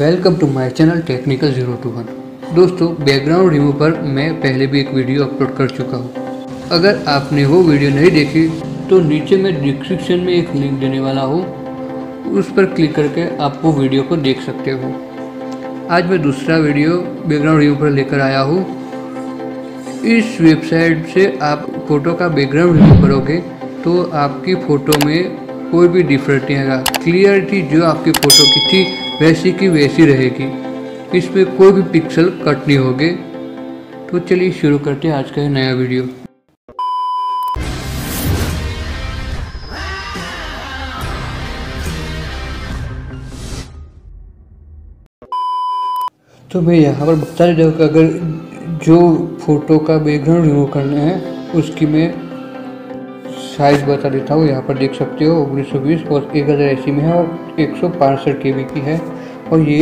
Welcome to my channel technical 0 to 1। दोस्तों, background remove पर मैं पहले भी एक वीडियो अपलोड कर चुका हूँ। अगर आपने वो वीडियो नहीं देखी तो नीचे मैं डिस्क्रिप्शन में एक लिंक देने वाला हूँ, उस पर क्लिक करके आप वो वीडियो को देख सकते हो। आज मैं दूसरा वीडियो बैकग्राउंड रिमूव पर लेकर आया हूँ। इस वेबसाइट से आप फ़ोटो का बैकग्राउंड रिमूव करोगे तो आपकी फ़ोटो में कोई भी डिफरेंट नहीं आएगा। क्लियरिटी जो आपकी फ़ोटो की थी वैसी की वैसी रहेगी, इसमें कोई भी पिक्सल कट नहीं होंगे। तो चलिए शुरू करते हैं आज का नया वीडियो। तो मैं यहाँ पर बता देता हूँ कि अगर जो फ़ोटो का बैकग्राउंड रिमूव करना है उसकी मैं साइज़ बता देता हूँ। यहाँ पर देख सकते हो 1920 और 1080 में है और 165 KB की है और ये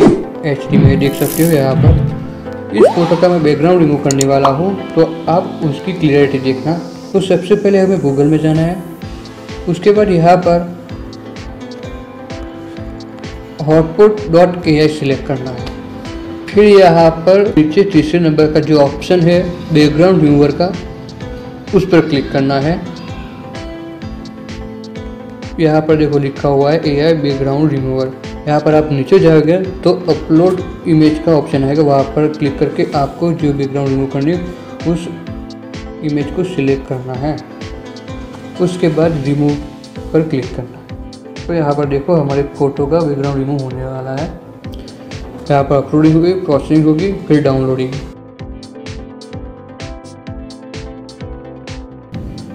HD में देख सकते हो। यहाँ पर इस फोटो का मैं बैकग्राउंड रिमूव करने वाला हूँ, तो आप उसकी क्लियरिटी देखना। तो सबसे पहले हमें गूगल में जाना है, उसके बाद यहाँ पर Hotpot.ai सिलेक्ट करना है। फिर यहाँ पर नीचे तीसरे नंबर का जो ऑप्शन है बैकग्राउंड रिमूवर का, उस पर क्लिक करना है। यहाँ पर देखो लिखा हुआ है AI बैकग्राउंड रिमूवर। यहाँ पर आप नीचे जाओगे तो अपलोड इमेज का ऑप्शन आएगा, वहाँ पर क्लिक करके आपको जो बैकग्राउंड रिमूव करनी है उस इमेज को सिलेक्ट करना है। उसके बाद रिमूव पर क्लिक करना है। तो यहाँ पर देखो हमारे फ़ोटो का बैकग्राउंड रिमूव होने वाला है। यहाँ पर अपलोडिंग होगी, प्रोसेसिंग होगी, फिर डाउनलोडिंग।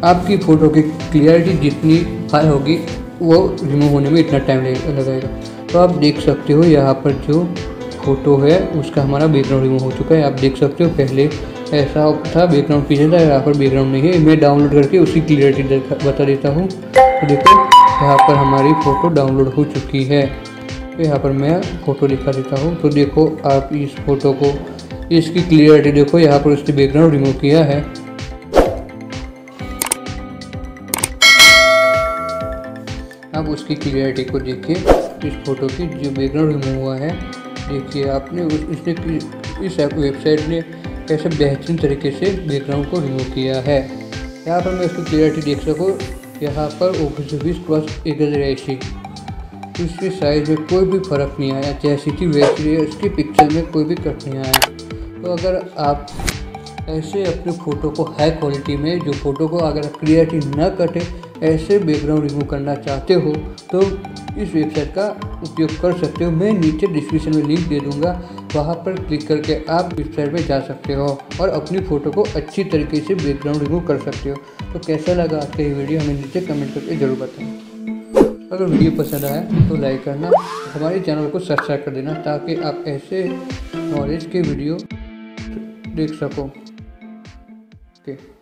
आपकी फ़ोटो की क्लियरिटी जितनी हाई होगी वो रिमूव होने में इतना टाइम लगाएगा। तो आप देख सकते हो यहाँ पर जो फ़ोटो है उसका हमारा बैकग्राउंड रिमूव हो चुका है। आप देख सकते हो पहले ऐसा था बैकग्राउंड पीछे था, यहाँ पर बैकग्राउंड नहीं है। मैं डाउनलोड करके उसकी क्लियरिटी बता देता हूँ। तो देखो यहाँ पर हमारी फ़ोटो डाउनलोड हो चुकी है। यहाँ पर मैं फ़ोटो दिखा देता हूँ। तो देखो आप इस फ़ोटो को, इसकी क्लियरिटी देखो, यहाँ पर उसने बैकग्राउंड रिमूव किया है। आप उसकी क्लियरिटी को देखिए, इस फ़ोटो की जो बैकग्राउंड रिमूव हुआ है देखिए आपने, उसने इस वेबसाइट ने कैसे बेहतरीन तरीके से बैकग्राउंड को रिमूव किया है। यहाँ पर मैं उसकी क्लियरिटी देख सकूँ, यहाँ पर 1920 × 1080 उसकी साइज़ में कोई भी फ़र्क नहीं आया, जैसे कि वैसे उसकी पिक्चर में कोई भी कट नहीं आया। तो अगर आप ऐसे अपने फ़ोटो को हाई क्वालिटी में, जो फ़ोटो को अगर क्लियरिटी ना कटे, ऐसे बैकग्राउंड रिमूव करना चाहते हो तो इस वेबसाइट का उपयोग कर सकते हो। मैं नीचे डिस्क्रिप्शन में लिंक दे दूंगा, वहां पर क्लिक करके आप वेबसाइट पे जा सकते हो और अपनी फ़ोटो को अच्छी तरीके से बैकग्राउंड रिमूव कर सकते हो। तो कैसा लगा आज का ये वीडियो हमें नीचे कमेंट करके ज़रूर बताएं। अगर वीडियो पसंद आया तो लाइक करना, हमारे चैनल को सब्सक्राइब कर देना ताकि आप ऐसे नॉलेज के वीडियो देख सको। ओके।